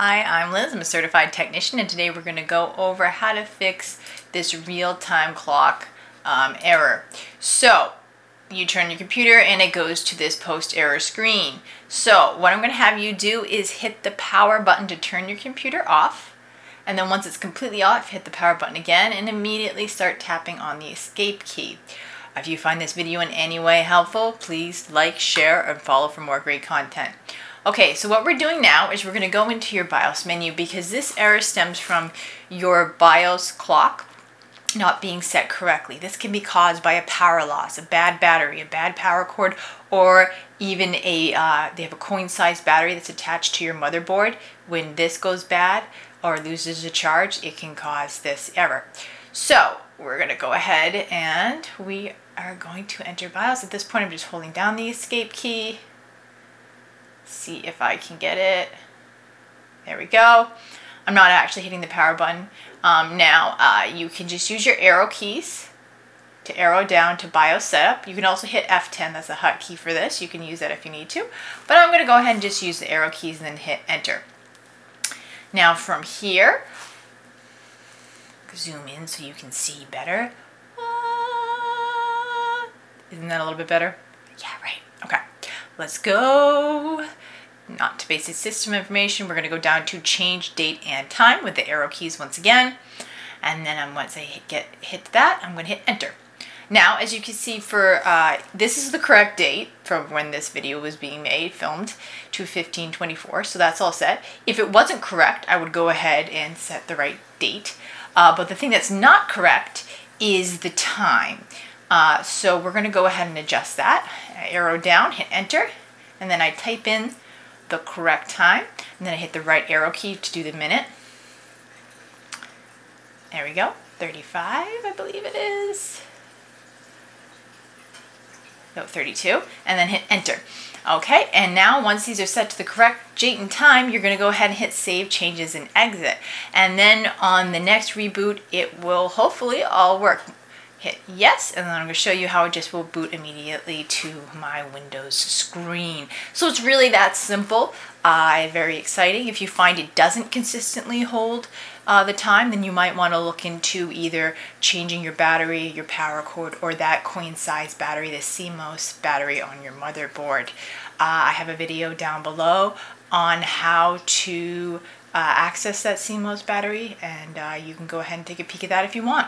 Hi, I'm Liz. I'm a certified technician, and today we're going to go over how to fix this real-time clock error. So you turn your computer and it goes to this post error screen. So what I'm going to have you do is hit the power button to turn your computer off, and then once it's completely off, hit the power button again and immediately start tapping on the escape key. If you find this video in any way helpful, please like, share, and follow for more great content. Okay, so what we're doing now is we're going to go into your BIOS menu because this error stems from your BIOS clock not being set correctly. This can be caused by a power loss, a bad battery, a bad power cord, or even they have a coin-sized battery that's attached to your motherboard. When this goes bad or loses a charge, it can cause this error. So we're going to go ahead and we are going to enter BIOS. At this point, I'm just holding down the escape key. See if I can get it. There we go. I'm not actually hitting the power button. You can just use your arrow keys to arrow down to BIOS setup. You can also hit F10, that's a hotkey for this. You can use that if you need to. But I'm going to go ahead and just use the arrow keys and then hit enter. Now from here, zoom in so you can see better. Isn't that a little bit better? Yeah, right. Okay. Let's go not to basic system information. We're going to go down to change date and time with the arrow keys once again. And then once I hit that, I'm going to hit enter. Now, as you can see, for this is the correct date from when this video was being made, filmed, to 15/24. So that's all set. If it wasn't correct, I would go ahead and set the right date. But the thing that's not correct is the time. So we're going to go ahead and adjust that. I arrow down, hit enter, and then I type in the correct time, and then I hit the right arrow key to do the minute. There we go, 35, I believe it is. No, 32, and then hit enter. Okay, and now once these are set to the correct date and time, you're going to go ahead and hit save changes and exit. And then on the next reboot, it will hopefully all work. Hit yes, and then I'm going to show you how it just will boot immediately to my Windows screen. So it's really that simple. Very exciting. If you find it doesn't consistently hold the time, then you might want to look into either changing your battery, your power cord, or that coin-sized battery, the CMOS battery on your motherboard. I have a video down below on how to access that CMOS battery, and you can go ahead and take a peek at that if you want.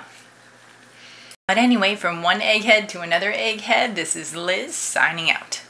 But anyway, from one egghead to another egghead, this is Liz signing out.